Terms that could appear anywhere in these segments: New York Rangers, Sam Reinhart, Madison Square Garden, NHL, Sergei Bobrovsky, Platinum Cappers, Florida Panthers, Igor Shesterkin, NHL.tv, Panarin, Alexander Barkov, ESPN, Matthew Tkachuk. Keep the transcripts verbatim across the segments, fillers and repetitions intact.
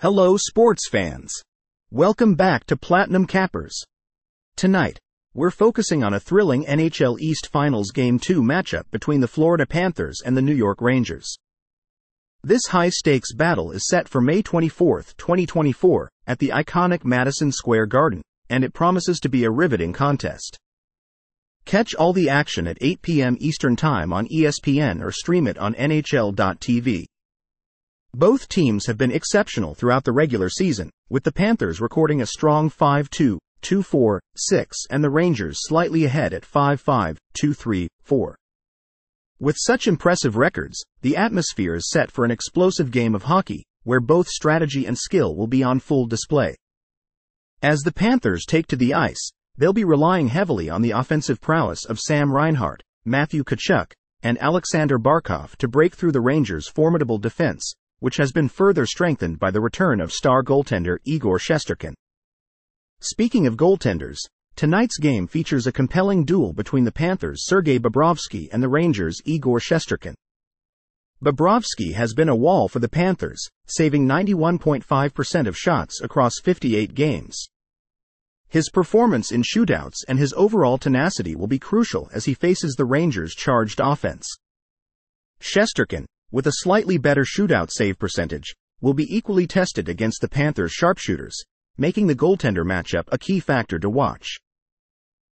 Hello sports fans. Welcome back to Platinum Cappers. Tonight, we're focusing on a thrilling N H L East Finals Game two matchup between the Florida Panthers and the New York Rangers. This high-stakes battle is set for May twenty-fourth, twenty twenty-four, at the iconic Madison Square Garden, and it promises to be a riveting contest. Catch all the action at eight p m Eastern Time on E S P N or stream it on N H L dot T V. Both teams have been exceptional throughout the regular season, with the Panthers recording a strong five two, two four, six and the Rangers slightly ahead at five five, two three, four. With such impressive records, the atmosphere is set for an explosive game of hockey, where both strategy and skill will be on full display. As the Panthers take to the ice, they'll be relying heavily on the offensive prowess of Sam Reinhart, Matthew Tkachuk, and Alexander Barkov to break through the Rangers' formidable defense, which has been further strengthened by the return of star goaltender Igor Shesterkin. Speaking of goaltenders, tonight's game features a compelling duel between the Panthers' Sergei Bobrovsky and the Rangers' Igor Shesterkin. Bobrovsky has been a wall for the Panthers, saving ninety-one point five percent of shots across fifty-eight games. His performance in shootouts and his overall tenacity will be crucial as he faces the Rangers' charged offense. Shesterkin, with a slightly better shootout save percentage, will be equally tested against the Panthers' sharpshooters, making the goaltender matchup a key factor to watch.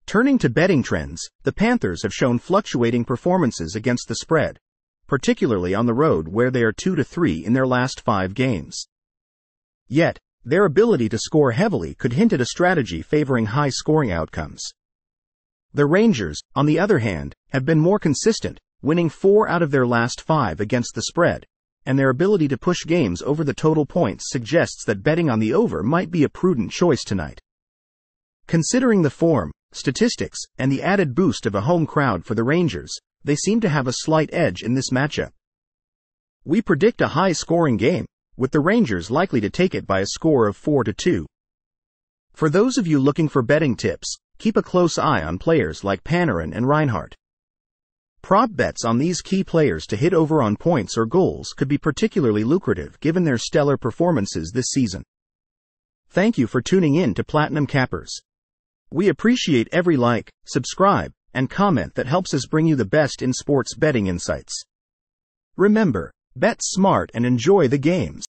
Turning to betting trends, the Panthers have shown fluctuating performances against the spread, particularly on the road where they are two to three in their last five games. Yet, their ability to score heavily could hint at a strategy favoring high-scoring outcomes. The Rangers, on the other hand, have been more consistent, winning four out of their last five against the spread, and their ability to push games over the total points suggests that betting on the over might be a prudent choice tonight. Considering the form, statistics, and the added boost of a home crowd for the Rangers, they seem to have a slight edge in this matchup. We predict a high-scoring game, with the Rangers likely to take it by a score of four to two. For those of you looking for betting tips, keep a close eye on players like Panarin and Reinhart. Prop bets on these key players to hit over on points or goals could be particularly lucrative given their stellar performances this season. Thank you for tuning in to Platinum Cappers. We appreciate every like, subscribe, and comment that helps us bring you the best in sports betting insights. Remember, bet smart and enjoy the games.